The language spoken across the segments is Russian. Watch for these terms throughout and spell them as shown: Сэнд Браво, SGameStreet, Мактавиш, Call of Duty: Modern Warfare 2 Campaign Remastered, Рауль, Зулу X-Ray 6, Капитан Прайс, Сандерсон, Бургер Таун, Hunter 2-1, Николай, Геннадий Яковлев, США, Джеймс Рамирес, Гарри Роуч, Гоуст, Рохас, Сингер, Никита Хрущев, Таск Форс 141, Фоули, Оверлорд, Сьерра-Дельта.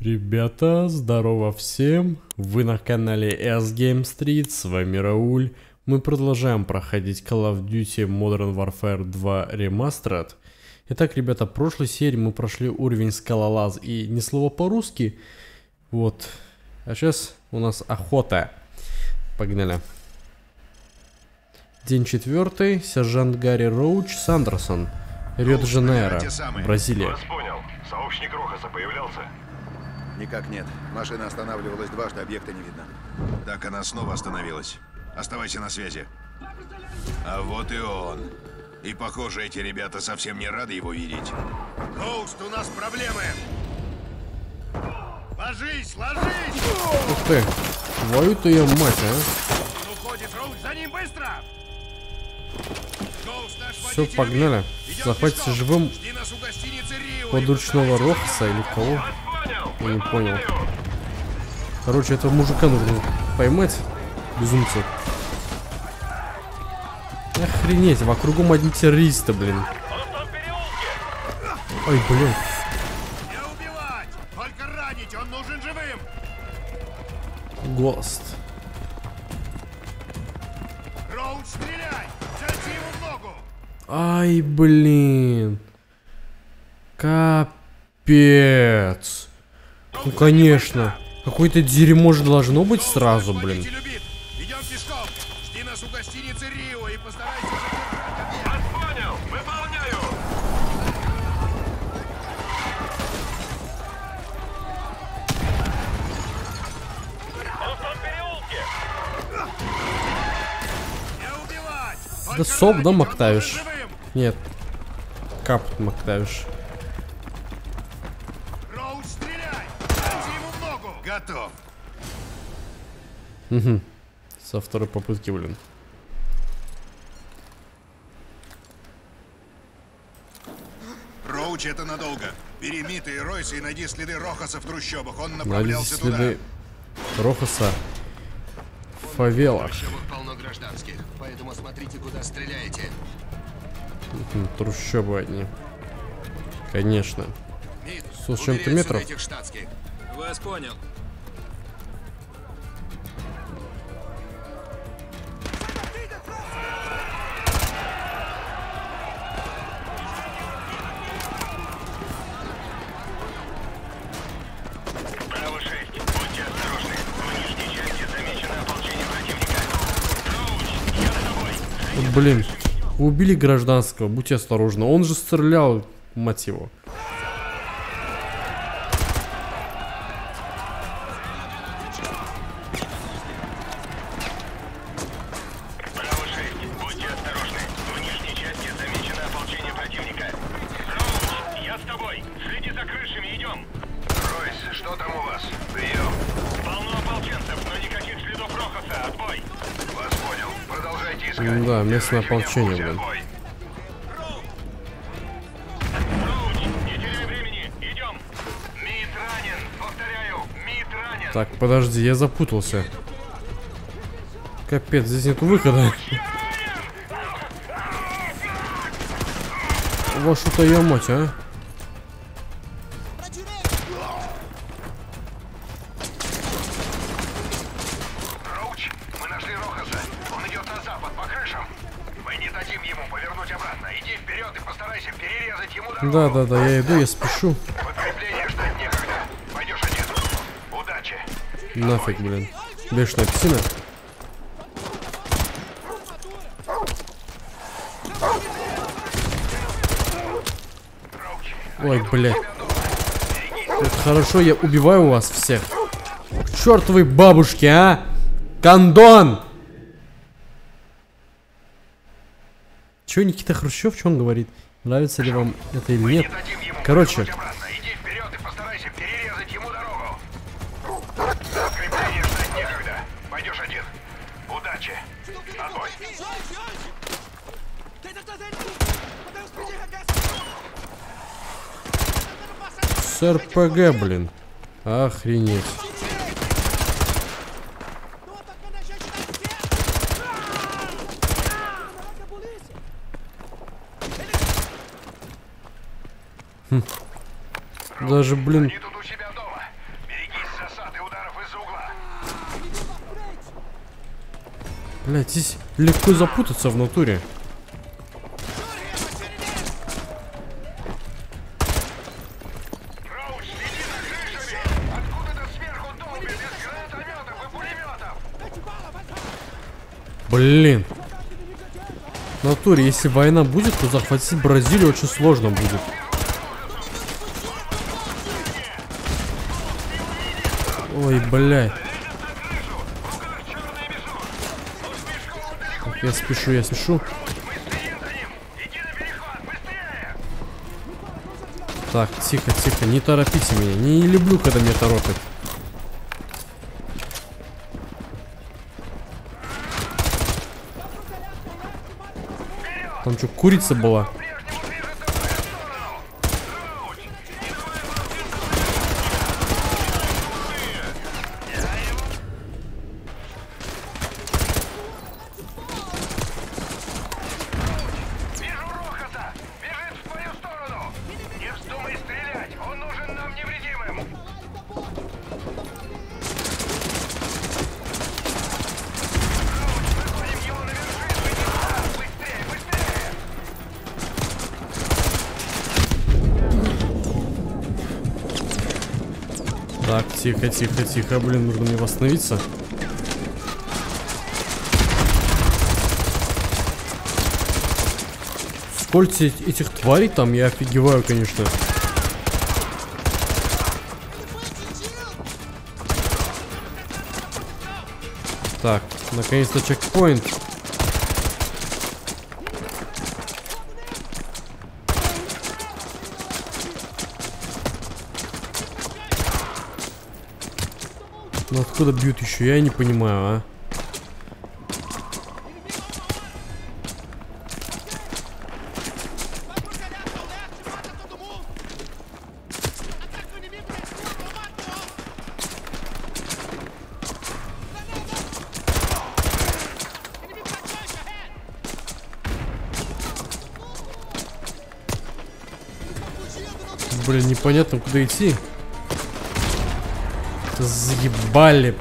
Ребята, здорово всем! Вы на канале SGameStreet, с вами Рауль. Мы продолжаем проходить Call of Duty Modern Warfare 2 Remastered. Итак, ребята, в прошлой серии мы прошли уровень скалолаз и ни слова по-русски. Вот. А сейчас у нас охота. Погнали. День 4. Сержант Гарри Роуч, Сандерсон, Рио-де-Жанейро, Бразилия. Сообщник Рохаса появлялся? Никак нет. Машина останавливалась дважды, объекта не видно. Так она снова остановилась. Оставайся на связи. А вот и он. И похоже, эти ребята совсем не рады его видеть. Гоуст, у нас проблемы! Ложись, ложись! Ух ты! Твою-то я мать, а! Уходит, Роуч, за ним быстро! Все, погнали. Захватите живым подручного Рохаса или кого? Я не понял. Короче, этого мужика нужно поймать. Безумцы. Охренеть, вокругом одни террористы, блин. Ой, блин. Не убивать, только ранить, он нужен живым. Гоуст. Роуч, стреляй! Чати его в ногу! Ай, блин. Капец. Ну конечно, какое-то дерьмо же должно быть сразу, блин. Да соп, да, Мактавиш? Нет, кап Мактавиш. Угу. Со второй попытки, блин. Роуч, это надолго. Перемиты ты и Ройса и найди следы Рохаса в трущобах. Он направлялся следы туда. Следы Рохаса в фавелах. Полно гражданских, поэтому смотрите, куда стреляете. Угу, трущобы одни. Конечно. С чем-то метров. Вас понял. Блин, убили гражданского, будьте осторожны. Он же стрелял, мать его. Да, местное ополчение, блин. Так, подожди, я запутался. Капец, здесь нет выхода. Вашу-то я мать, а? Да, я иду, я спешу. Нафиг, блин. Бешеная псина. Ой, блядь. Это хорошо, я убиваю вас всех. Чёртовы бабушки, а! Кондон! Чё Никита Хрущев, чё он говорит? Нравится ли вам это или нет? Короче. С РПГ, блин. Охренеть. Даже, блин, Блядь, здесь легко запутаться в натуре. Блин. В натуре, если война будет, то захватить Бразилию очень сложно будет. Ой, блядь. Так, я спешу, я спешу. Так, тихо, тихо, не торопите меня. Не люблю, когда меня торопят. Там что, курица была? Тихо, тихо, тихо, блин, нужно мне восстановиться. Сколько этих тварей там, я офигеваю, конечно. Так, наконец-то чекпоинт. Откуда бьют еще? Я не понимаю, а? Блин, непонятно, куда идти. Заебали.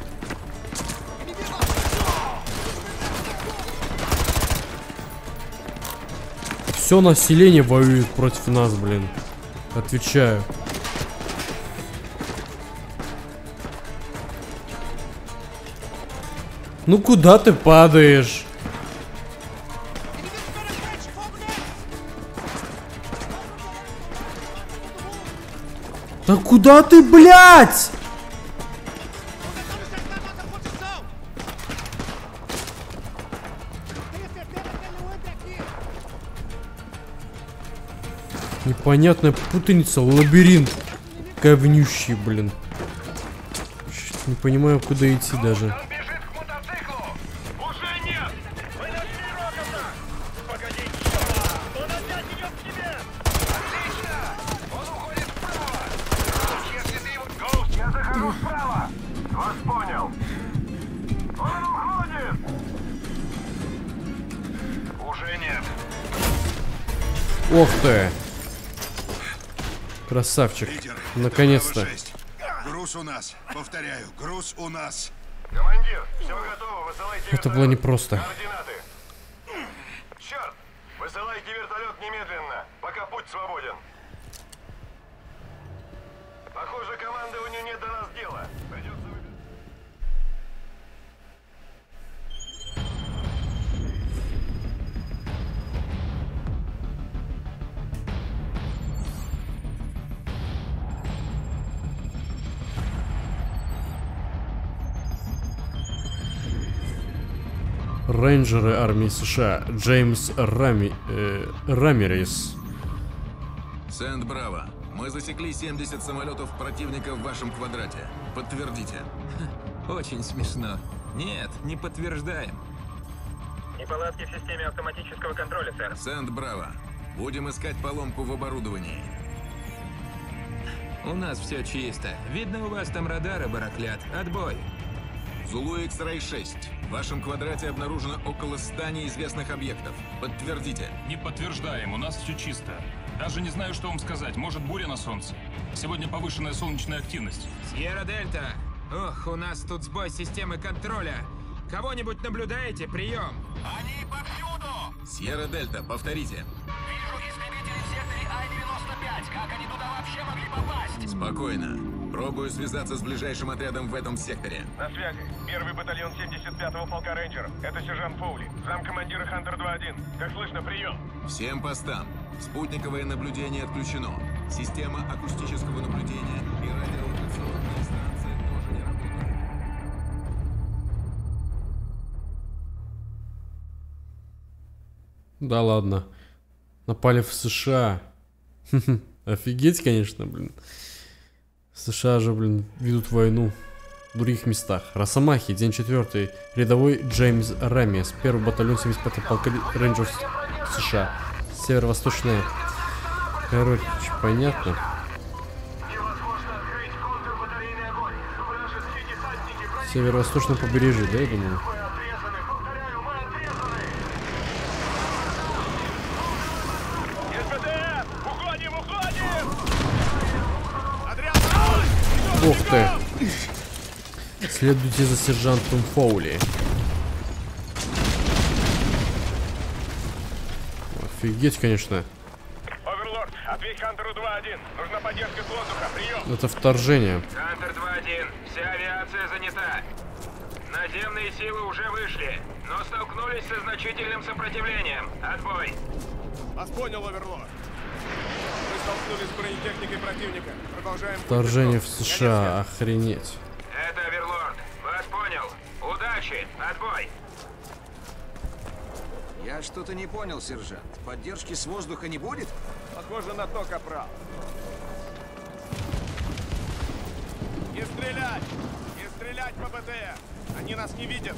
Все население воюет против нас, блин. Отвечаю. Ну куда ты падаешь? Да куда ты, блядь? Непонятная путаница, лабиринт говнющий, блин. Не понимаю, куда идти даже. Ох ты! Красавчик, наконец-то. Груз у нас, повторяю, груз у нас. Командир, все готово, высылайте. Это было непросто. Черт, высылайте вертолет немедленно, пока путь свободен. Похоже, командованию нет до нас дела. Придется рейнджеры армии США. Джеймс Рамирес. Сэнд Браво. Мы засекли 70 самолетов противника в вашем квадрате. Подтвердите. Очень смешно. Нет, не подтверждаем. Неполадки в системе автоматического контроля, сэр. Сэнд Браво. Будем искать поломку в оборудовании. У нас все чисто. Видно, у вас там радары барахлят. Отбой. Зулу X-Ray 6. В вашем квадрате обнаружено около 100 неизвестных объектов. Подтвердите. Не подтверждаем, у нас все чисто. Даже не знаю, что вам сказать. Может, буря на солнце? Сегодня повышенная солнечная активность. Сьерра-Дельта. Ох, у нас тут сбой системы контроля. Кого-нибудь наблюдаете? Прием! Они повсюду! Сьерра-Дельта, повторите. Вижу истребители в секторе А-95. Как они туда вообще могли попасть? Спокойно. Пробую связаться с ближайшим отрядом в этом секторе. На связи. Первый батальон 75-го полка Рейнджеров. Это сержант Фоули, замкомандира Hunter 2-1. Как слышно, прием. Всем постам. Спутниковое наблюдение отключено. Система акустического наблюдения и радиолокационная станция тоже не работает. Да ладно. Напали в США. Офигеть, конечно, блин. США же, блин, ведут войну в других местах. Росомахи, день 4. Рядовой Джеймс Рамирес, 1-й батальон 75-го полка Рейнджерс США. Северо-восточная. Короче, понятно. Северо-восточное побережье, да, я думаю. Ух ты! Следуйте за сержантом Фоули. Офигеть, конечно. Оверлорд, ответь Хантеру 2-1. Нужна поддержка с воздуха. Прием. Это вторжение. Хантер 2-1. Вся авиация занята. Наземные силы уже вышли, но столкнулись со значительным сопротивлением. Отбой. Вас понял, Оверлорд. Мы столкнулись с бронетехникой противника. Продолжаем. Вторжение в США. Охренеть. Это Оверлорд. Вас понял. Удачи. Отбой. Я что-то не понял, сержант. Поддержки с воздуха не будет? Похоже на то, капрал. Не стрелять! Не стрелять по БТР! Они нас не видят.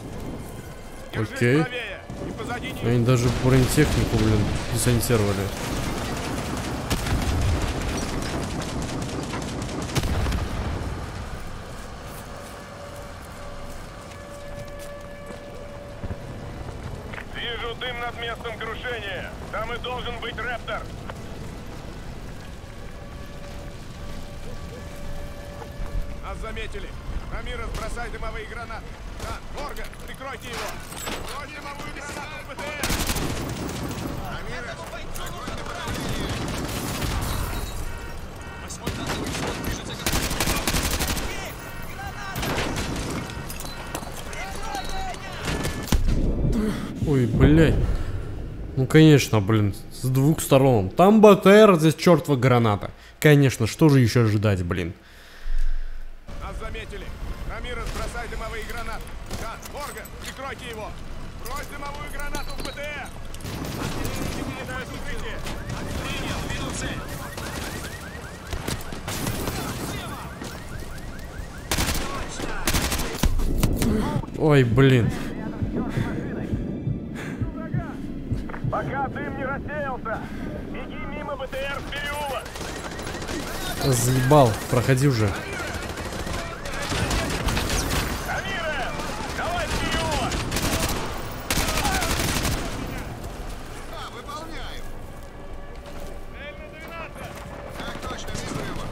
Держись правее. И позади них... Они даже бронетехнику, блин, десантировали. Местом крушения. Там и должен быть Рептор. Нас заметили. Рамирес, бросай дымовые гранаты. Да, Морган, прикройте его. Брось дымовую гранату в БТР. Рамирес, прикрой направление. Восьмой танковый взвод движется как... Ой, блядь. Ну, конечно, блин, с двух сторон. Там БТР, здесь чертова граната. Конечно, что же еще ожидать, блин. Нас заметили. Рамирес, бросай дымовые гранаты. Да, Морган, прикройте его. Брось дымовую гранату в БТР. Принял, цель. Ой, блин. Пока дым не рассеялся, беги мимо БТР в переулок. Заебал, проходи уже. Рамирес, давай в переулок. Да, выполняем. Цель на 12. Так точно, без рыба.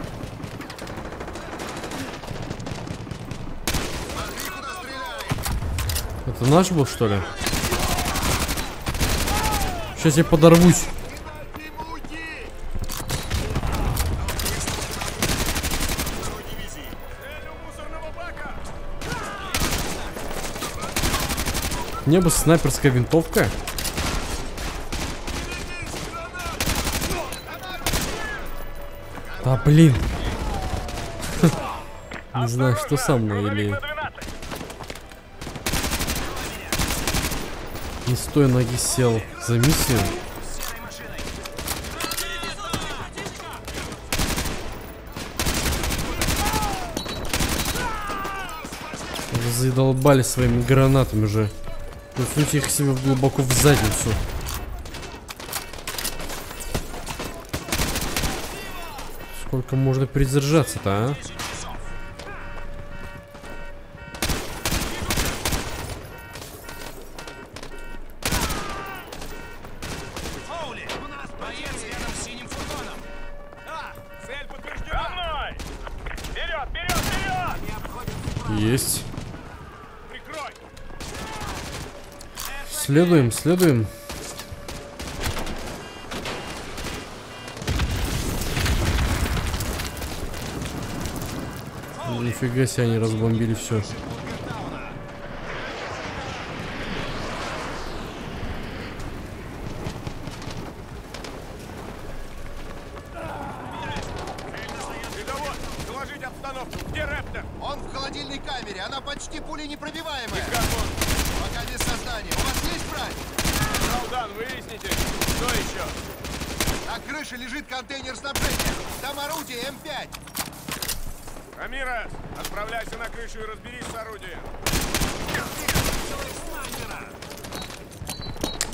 Смотри, куда стреляем. Это наш был, что ли? Сейчас я подорвусь. Мне бы снайперская винтовка. Да блин. Не знаю, что со мной или... Не с той ноги сел за миссию. Задолбали своими гранатами уже. Засуньте их себе глубоко в задницу. Сколько можно перезаряжаться-то, а? Есть. Прикрой. Следуем, следуем. Нифига себе, они разбомбили все.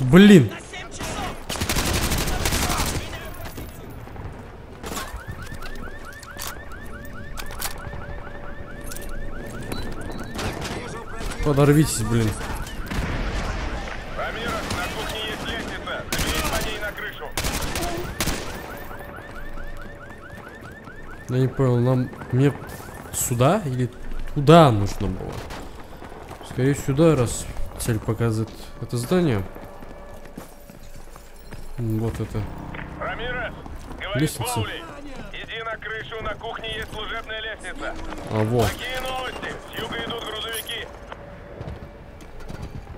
Блин. Подорвитесь, блин. Рамирес, на кухне есть лестница. Заберись по ней на крышу. Я не понял, мне сюда или туда нужно было? Скорее сюда, раз цель показывает это здание. Вот это. Рамирес, говорит Фоули. Иди на крышу, на кухне есть служебная лестница. А вот. Такие новости. С юга идут грузовики.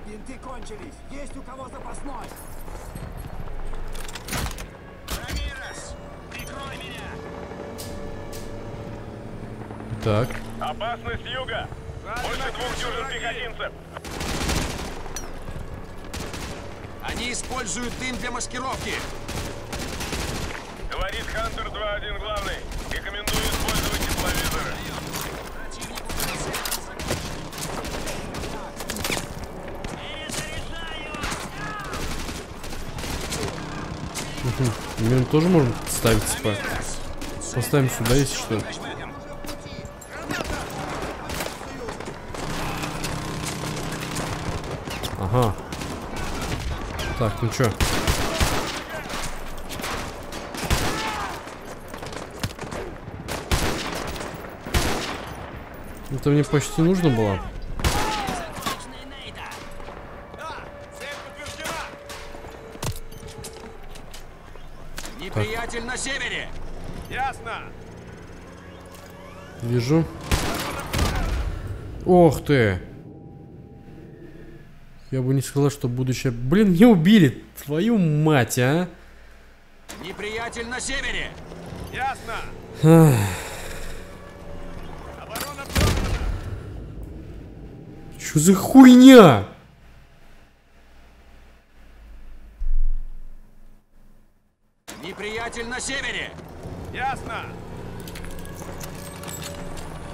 Бинты кончились. Есть у кого запасной? Рамирес, прикрой меня. Так. Опасность с юга. Больше 2 дюжин пехотинцев. Они используют дым для маскировки. Говорит Hunter 2-1 главный. Рекомендую использовать тепловизоры. Мне тоже можно ставить типа. Поставим сюда, если что. Ага. Так, ну чё? Это мне почти нужно было. Неприятель на севере. Ясно. Вижу. Ох ты! Я бы не сказал, что будущее... Блин, меня убили! Твою мать, а! Неприятель на севере! Ясно! Оборона прорвана! Чё за хуйня? Неприятель на севере! Ясно!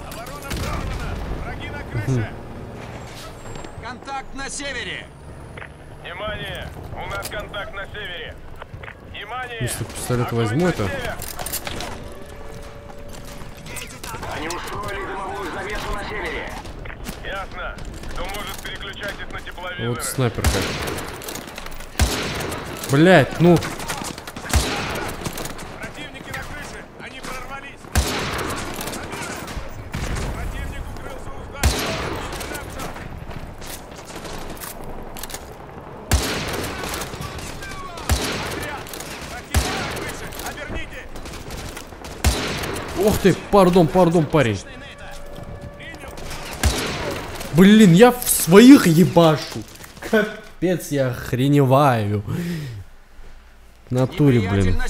Оборона прорвана! Враги на крыше! Контакт на севере! Внимание! У нас контакт на севере! Внимание! Если пистолет возьму, это... Они устроили дымовую завесу на севере! Ясно! Кто может переключать это на тепловизоры? Вот снайперка. Блять, ну... Противники на крыше! Они прорвались! Противник укрылся у здания! Ох ты, пардон, пардон, парень. Блин, я в своих ебашу. Капец, я охреневаю. В натуре, блин.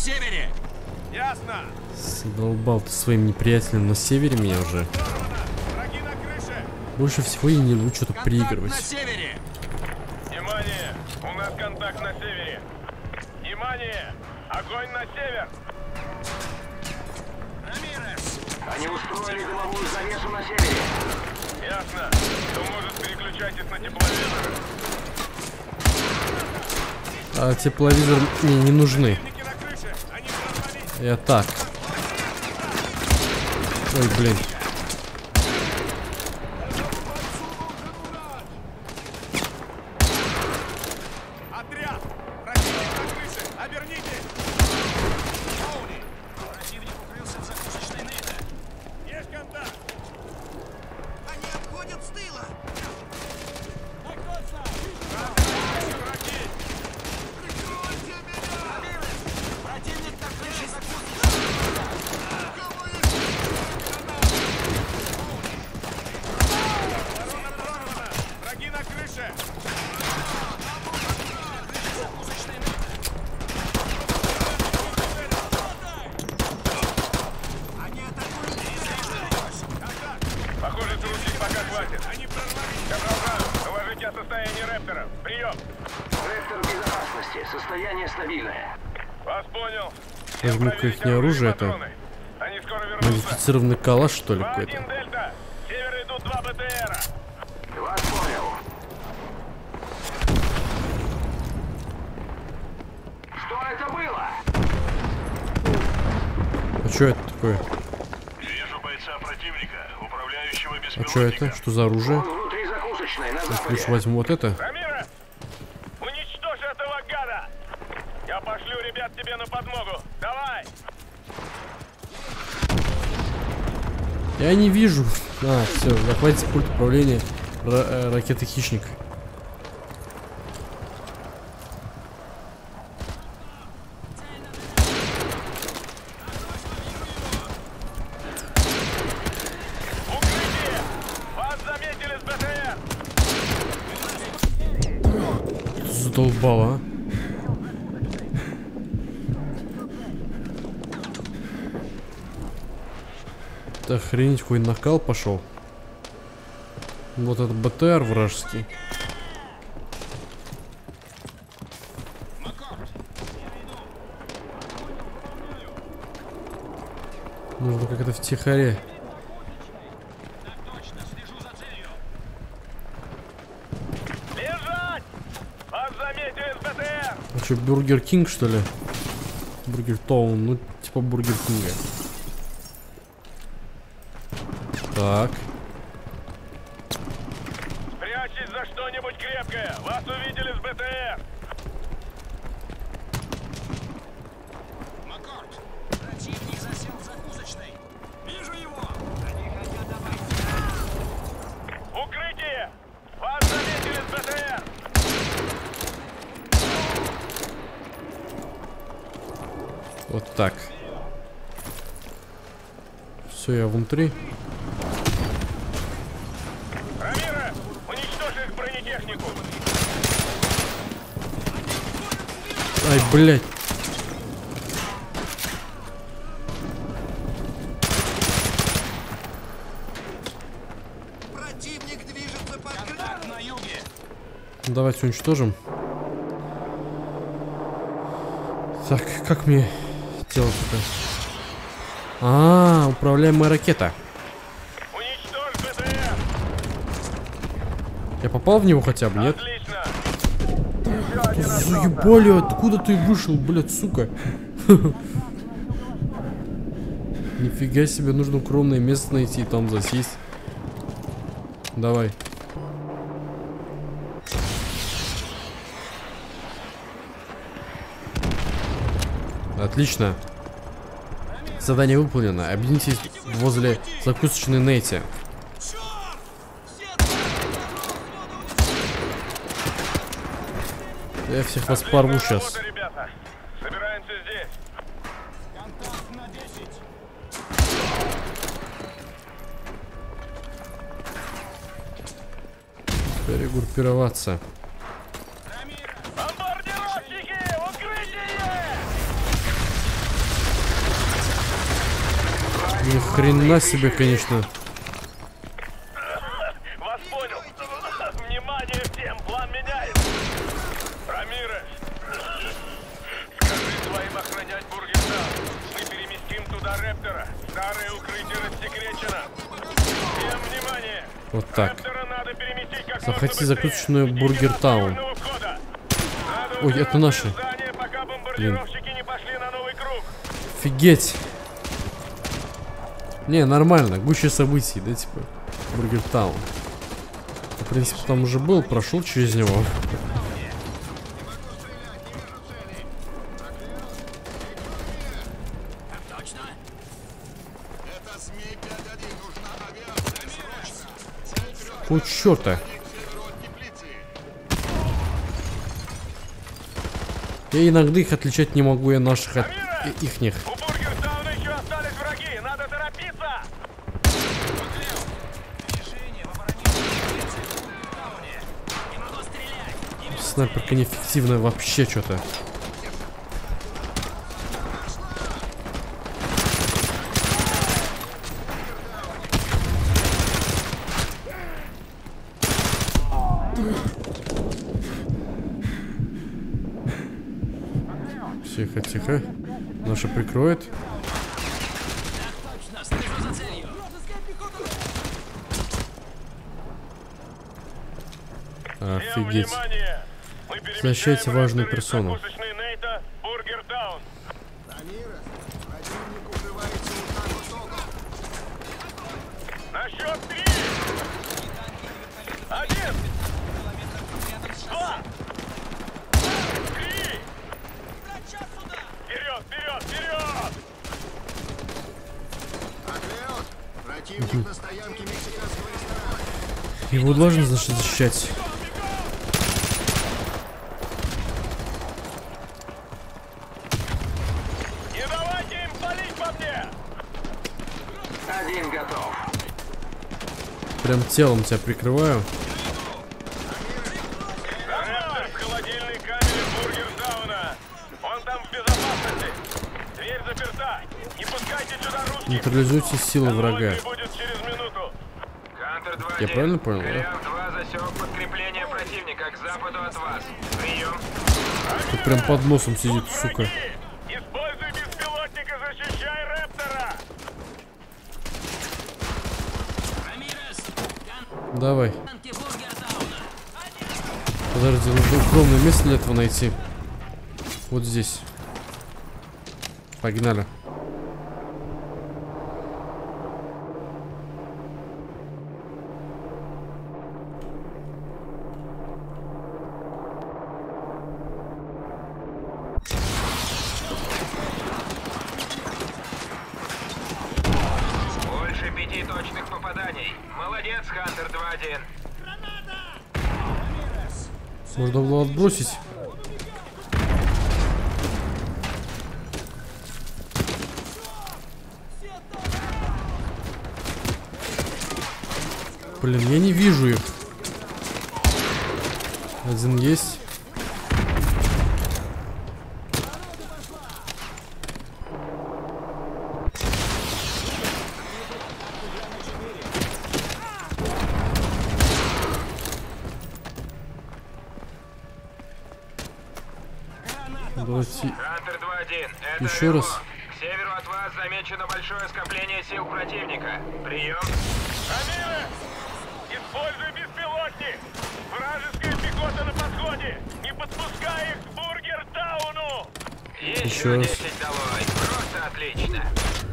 Задолбал ты своим неприятелем на севере меня уже. Больше всего я не буду что-то приигрывать. Внимание, у нас контакт на севере. Внимание, огонь на север. Они устроили дымовую завесу на севере. Ясно. Кто может переключать это на тепловизор? А тепловизор мне не нужны. Я так. Ой, блин. месте. Состояние стабильное. Вас понял. Нажму-ка их не оружие, это модифицированный калаш, что ли, какой-то. Вас понял. Что это было? А что это такое? Вижу бойца противника, управляющего беспилотником. А что это? Что за оружие? Лучше возьму вот это. Пошлю ребят тебе на подмогу. Давай. Я не вижу. А, все, захватите пульт управления ракеты «Хищник». Задолбало, а? Охренеть, какой накал пошел. Вот этот БТР вражеский. Нужно как-то втихаря. А что, Бургер Кинг, что ли? Бургер Таун, ну типа Бургер Кинга. Так. Спрячьтесь за что-нибудь крепкое. Вас увидели с БТР. Макаров, противник засел в закусочной. Вижу его. Они хотят обойти. Укрытие. Вас заметили с БТР. Вот так. Все, я внутри. Ай, блядь. Противник движется под град на юге. Давайте уничтожим. Так, как мне делать это? А, управляемая ракета. Уничтожь БТР. Я попал в него хотя бы, нет? Заебали, откуда ты вышел, блядь, сука? Нифига себе, нужно укромное место найти и там засесть. Давай. Отлично. Задание выполнено. Объединитесь возле закусочной Нейти. Я всех вас порву сейчас. Собираемся здесь. Контакт на 10. Перегруппироваться. Бомбардировщики! Укрытие! Ни хрена себе, конечно. Захвати закусочную Бургер Таун. Ой, это наши. Блин. Офигеть. Не, нормально. Гуще событий, да, типа. Бургер Таун. В принципе, там уже был, прошел через него. О, чёрта. Я иногда их отличать не могу, я наших от ихних. У Бургер Тауна еще остались враги, надо торопиться. Снайперка неэффективная вообще что-то. Тихо, тихо. Наша прикроет. Офигеть. Защищайте важную персону. Его должен, значит, защищать. Не давайте им палить по мне! Один готов. Прям телом тебя прикрываю. Нейтрализуйте силы врага. Я правильно понял? Тут прям под носом сидит, сука. Используй беспилотника, защищай Рептора. Давай. Подожди, нужно укромное место для этого найти. Вот здесь. Погнали. Можно было отбросить. Блин, я не вижу их. Один есть. Еще раз. К северу от вас замечено большое скопление сил противника. Прием. Рамирес! Используй беспилотник! Вражеская пехота на подходе! Не подпускай их к Бургертауну! Еще раз. Просто отлично.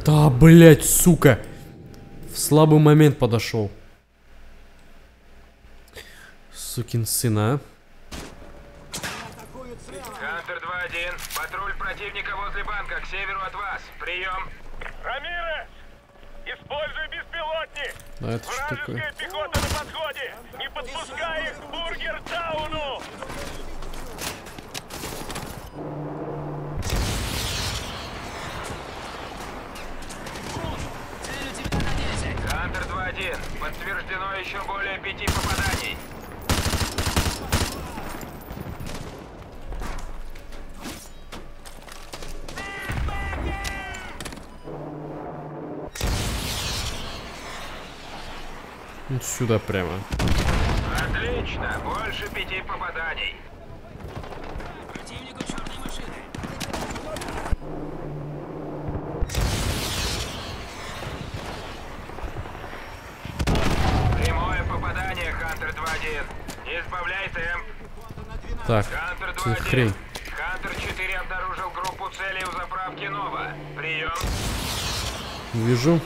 Да, блять, сука! В слабый момент подошел. Сукин сын, а? Hunter 2-1. Патруль противника возле банка к северу от вас. Прием. Рамирес! Используй беспилотник! Да, это что такое? Вражеская пехота на подходе! Не подпускай их к Бургертауну! Hunter 2-1. Подтверждено еще более 5 попаданий. Сюда прямо. Отлично, больше 5 попаданий. Противнику черной машины. Прямое попадание, Hunter 2-1. Не избавляй темп. Так, Hunter 2-1. Хрень. Hunter 4 обнаружил группу целей у заправки Нова. Прием. Вижу.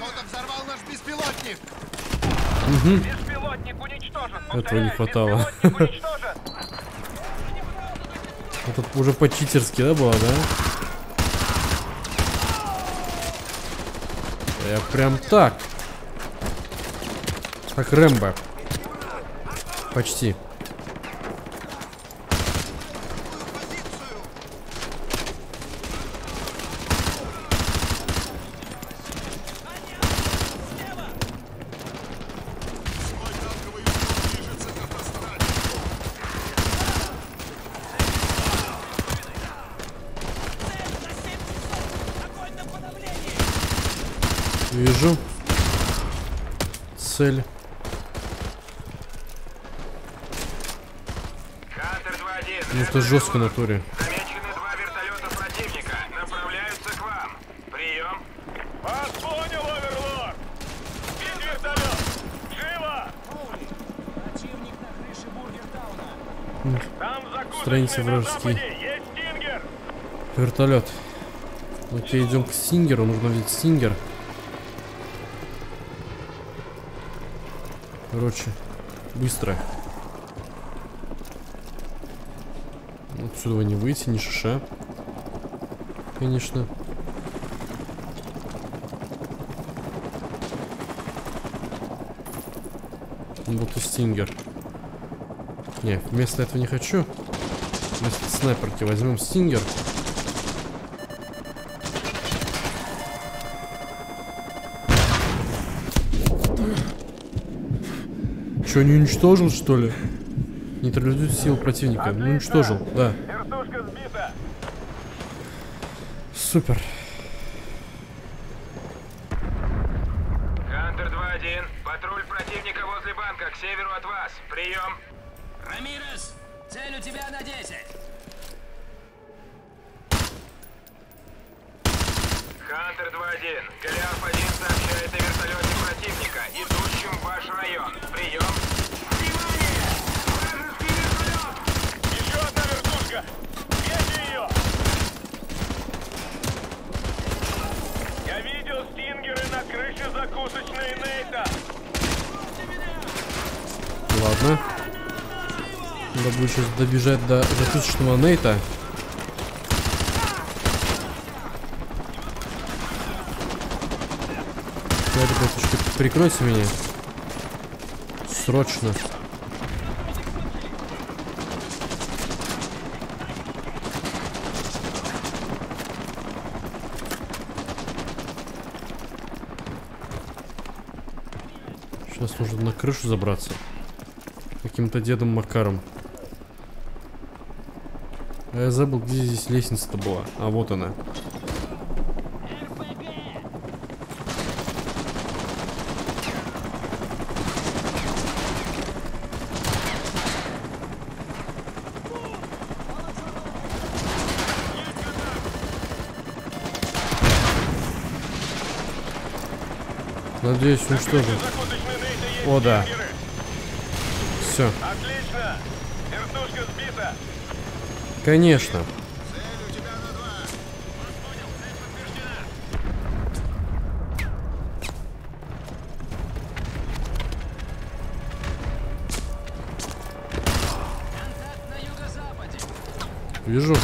Кто-то взорвал наш беспилотник. Угу. Этого не хватало. Это уже по-читерски, да, было, да? Я прям так. Как Рэмбо. Почти. Вижу цель. Ну это жестко натуре. Замечены два Страница вражеский вертолет. Окей, идем к Сингеру. Нужно видеть Сингер. Короче, быстро. Отсюда не выйти, ни шиша. Конечно. Вот и Стингер. Не, вместо этого не хочу. Вместо снайперки возьмем Стингер. Че, не уничтожил, что ли? Нейтрализует силу противника. Отлично. Ну, уничтожил, да. Вертушка сбита. Супер. Hunter 2-1. Патруль противника возле банка, к северу от вас. Прием. Рамирес, цель у тебя на 10. Hunter 2-1. Голиаф-1 сообщает о вертолете противника, идущем в ваш район. Прием. Закусочные Нейта. Ладно. Надо будет сейчас добежать до закусочного Нейта. Ребятушки, прикройте меня. Срочно. Сейчас нужно на крышу забраться. Каким-то дедом Макаром. А я забыл, где здесь лестница-то была. А вот она. Надеюсь, уничтожил. О, да. Все. Отлично. Вертушка сбита. Конечно. Цель у тебя на 2. Цель подтверждена. На юго-западе. Вижу.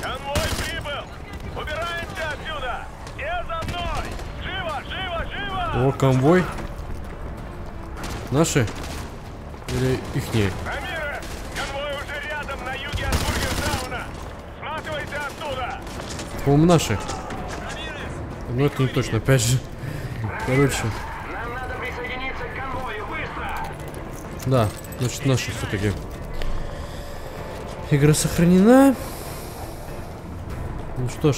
Конвой прибыл. Убираемся отсюда. Все за мной. Живо, живо, живо. О, конвой. Наши? Или ихние? Рамирес, конвой уже рядом, на юге от Бургердауна. Сматывайся оттуда. По-моему, наши. Рамирес, ну это не точно, опять же. Рамирес, короче. Нам надо присоединиться к конвою, быстро. Да, значит наши все-таки. Игра сохранена. Ну что ж.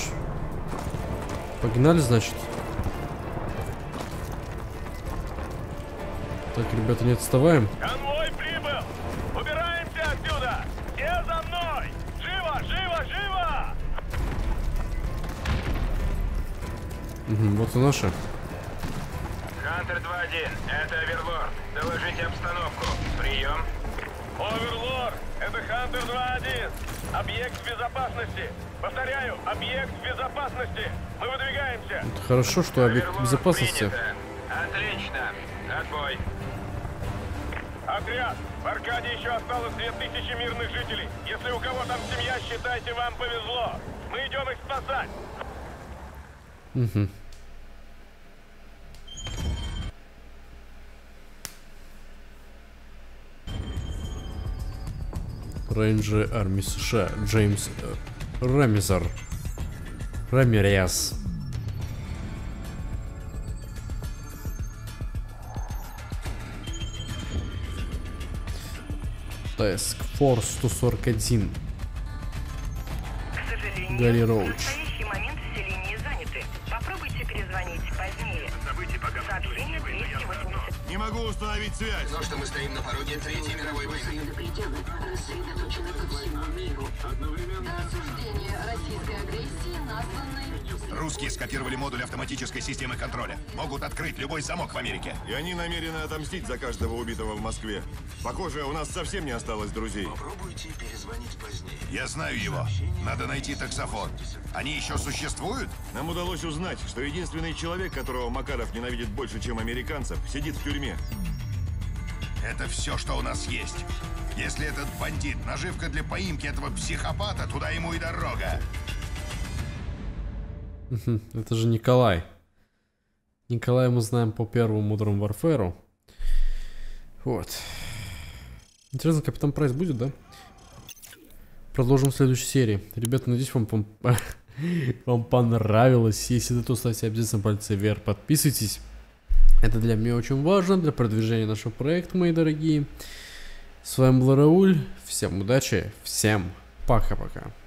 Погнали, значит. Так, ребята, не отставаем. Конвой прибыл! Убираемся отсюда! Все за мной! Живо, живо, живо! Угу, вот и наши. Hunter 2-1, это Оверлорд. Доложите обстановку. Прием. Оверлорд, это Hunter 2-1. Объект в безопасности. Повторяю, объект в безопасности. Мы выдвигаемся. Это хорошо, что объект в безопасности. Принято. Отлично. Отбой. Отряд! В Аркаде еще осталось 2000 мирных жителей. Если у кого там семья, считайте, вам повезло. Мы идем их спасать. Угу. Рейнджеры армии США. Джеймс Рамирес. Таск Форс 141. Гарри Роуч. В настоящий момент все линии заняты. Попробуйте перезвонить позднее. Сообщение 280. Не могу установить связь. Но что мы стоим на пороге Третьей мировой войны. Осуждение российской агрессии названы... Русские скопировали модуль автоматической системы контроля. Могут открыть любой замок в Америке. И они намерены отомстить за каждого убитого в Москве. Похоже, у нас совсем не осталось друзей. Попробуйте перезвонить позднее. Я знаю его. Надо найти таксофон. Они еще существуют? Нам удалось узнать, что единственный человек, которого Макаров ненавидит больше, чем американцев, сидит в тюрьме. Это все, что у нас есть. Если этот бандит – наживка для поимки этого психопата, туда ему и дорога. Это же Николай. Николая мы знаем по первому Modern Warfare. Вот. Интересно, Капитан Прайс будет, да? Продолжим в следующей серии. Ребята, надеюсь, вам понравилось. Если да, то ставьте обязательно пальцы вверх, подписывайтесь. Это для меня очень важно, для продвижения нашего проекта, мои дорогие. С вами был Рауль. Всем удачи, всем пока-пока.